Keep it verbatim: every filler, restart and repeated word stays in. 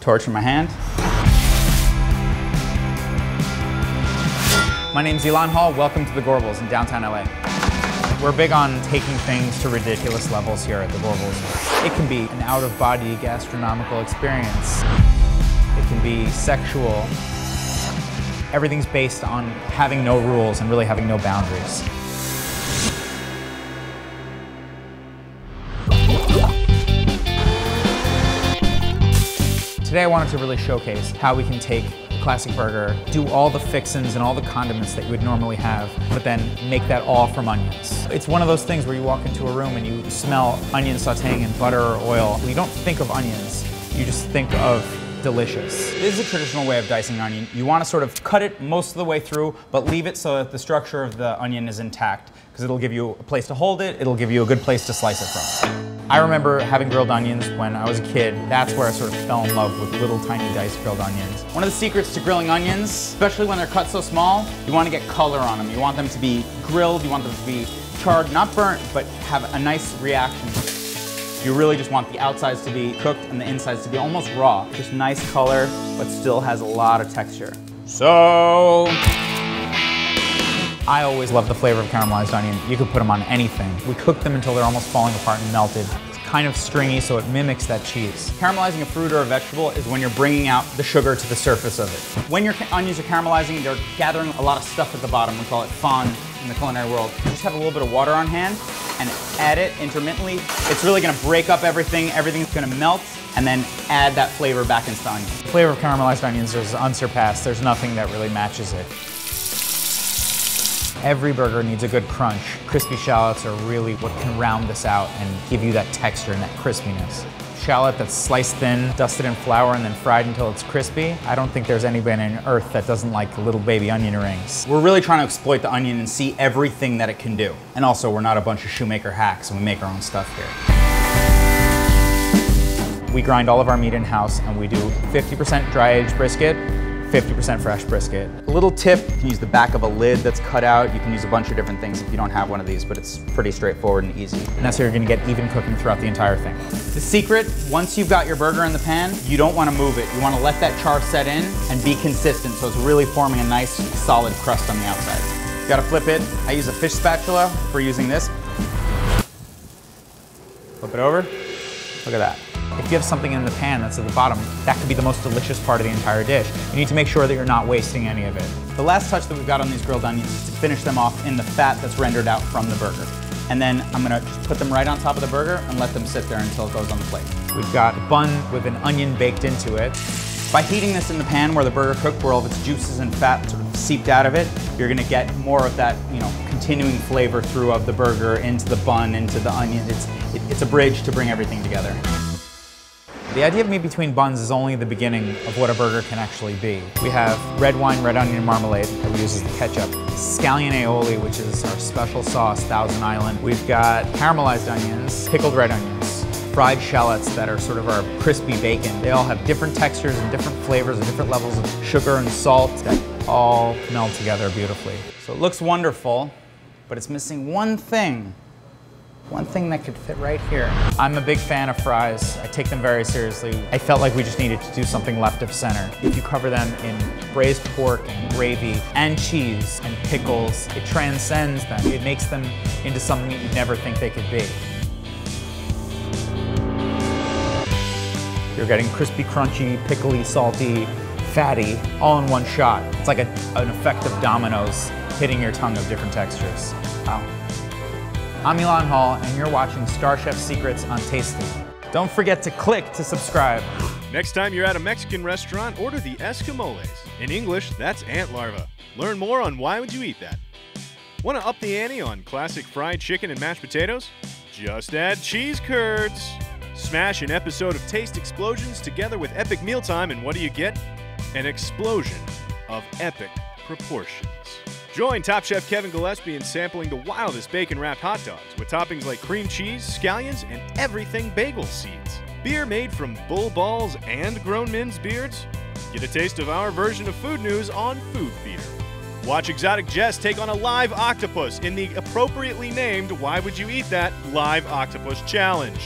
torch in my hand. My name's Ilan Hall, welcome to the Gorbals in downtown L A. We're big on taking things to ridiculous levels here at the Gorbals. It can be an out-of-body gastronomical experience. It can be sexual. Everything's based on having no rules and really having no boundaries. Today I wanted to really showcase how we can take a classic burger, do all the fixins and all the condiments that you would normally have, but then make that all from onions. It's one of those things where you walk into a room and you smell onion sauteing in butter or oil. You don't think of onions, you just think of delicious. This is a traditional way of dicing onion. You want to sort of cut it most of the way through, but leave it so that the structure of the onion is intact, because it'll give you a place to hold it, it'll give you a good place to slice it from. I remember having grilled onions when I was a kid. That's where I sort of fell in love with little tiny diced grilled onions. One of the secrets to grilling onions, especially when they're cut so small, you want to get color on them. You want them to be grilled, you want them to be charred, not burnt, but have a nice reaction. You really just want the outsides to be cooked and the insides to be almost raw. Just nice color, but still has a lot of texture. So, I always love the flavor of caramelized onion. You could put them on anything. We cooked them until they're almost falling apart and melted. It's kind of stringy, so it mimics that cheese. Caramelizing a fruit or a vegetable is when you're bringing out the sugar to the surface of it. When your onions are caramelizing, they're gathering a lot of stuff at the bottom. We call it fond in the culinary world. You just have a little bit of water on hand and add it intermittently. It's really gonna break up everything. Everything's gonna melt and then add that flavor back into the onion. The flavor of caramelized onions is unsurpassed. There's nothing that really matches it. Every burger needs a good crunch. Crispy shallots are really what can round this out and give you that texture and that crispiness. Shallot that's sliced thin, dusted in flour, and then fried until it's crispy. I don't think there's anybody on earth that doesn't like little baby onion rings. We're really trying to exploit the onion and see everything that it can do. And also, we're not a bunch of shoemaker hacks and we make our own stuff here. We grind all of our meat in-house and we do fifty percent dry-aged brisket, fifty percent fresh brisket. A little tip, you can use the back of a lid that's cut out. You can use a bunch of different things if you don't have one of these, but it's pretty straightforward and easy. And that's how you're gonna get even cooking throughout the entire thing. The secret, once you've got your burger in the pan, you don't wanna move it. You wanna let that char set in and be consistent, so it's really forming a nice, solid crust on the outside. You gotta flip it. I use a fish spatula for using this. Flip it over, look at that. If you have something in the pan that's at the bottom, that could be the most delicious part of the entire dish. You need to make sure that you're not wasting any of it. The last touch that we've got on these grilled onions is to finish them off in the fat that's rendered out from the burger. And then I'm gonna just put them right on top of the burger and let them sit there until it goes on the plate. We've got a bun with an onion baked into it. By heating this in the pan where the burger cooked, where all of its juices and fat sort of seeped out of it, you're gonna get more of that, you know, continuing flavor through of the burger into the bun, into the onion. It's, it, it's a bridge to bring everything together. The idea of meat between buns is only the beginning of what a burger can actually be. We have red wine, red onion marmalade that we use as the ketchup, scallion aioli, which is our special sauce, Thousand Island. We've got caramelized onions, pickled red onions, fried shallots that are sort of our crispy bacon. They all have different textures and different flavors and different levels of sugar and salt that all meld together beautifully. So it looks wonderful, but it's missing one thing. One thing that could fit right here. I'm a big fan of fries. I take them very seriously. I felt like we just needed to do something left of center. If you cover them in braised pork and gravy and cheese and pickles, it transcends them. It makes them into something that you'd never think they could be. You're getting crispy, crunchy, pickly, salty, fatty, all in one shot. It's like a, an effect of dominoes hitting your tongue of different textures. Wow. I'm Ilan Hall, and you're watching Star Chef Secrets on Tasty. Don't forget to click to subscribe. Next time you're at a Mexican restaurant, order the Escamoles. In English, that's ant larva. Learn more on Why Would You Eat That? Want to up the ante on classic fried chicken and mashed potatoes? Just add cheese curds. Smash an episode of Taste Explosions together with Epic Meal Time, and what do you get? An explosion of epic proportions. Join Top Chef Kevin Gillespie in sampling the wildest bacon-wrapped hot dogs with toppings like cream cheese, scallions, and everything bagel seeds. Beer made from bull balls and grown men's beards? Get a taste of our version of food news on Food Beer. Watch Exotic Jess take on a live octopus in the appropriately named Why Would You Eat That? Live Octopus Challenge.